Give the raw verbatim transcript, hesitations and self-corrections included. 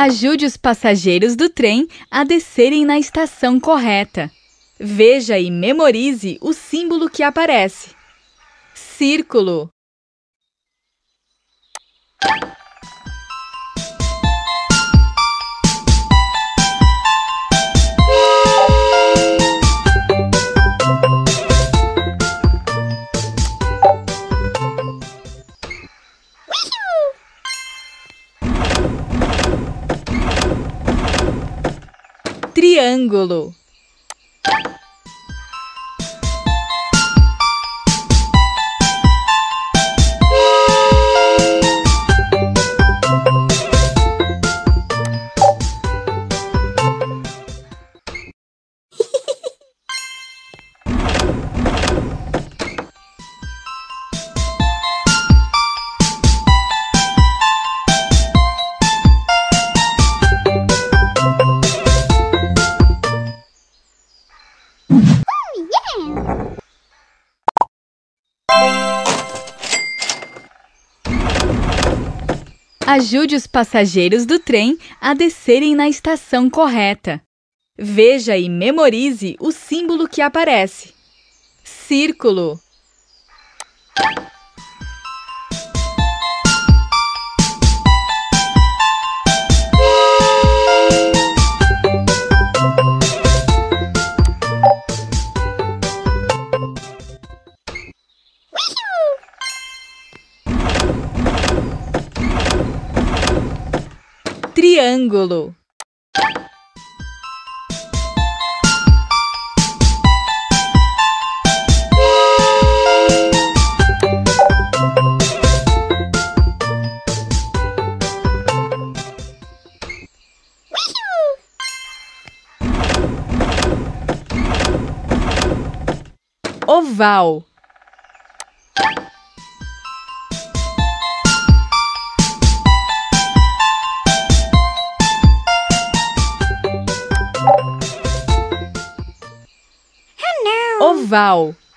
Ajude os passageiros do trem a descerem na estação correta. Veja e memorize o símbolo que aparece. Círculo. Triângulo. Ajude os passageiros do trem a descerem na estação correta. Veja e memorize o símbolo que aparece. Círculo. Triângulo. Oval. Oval.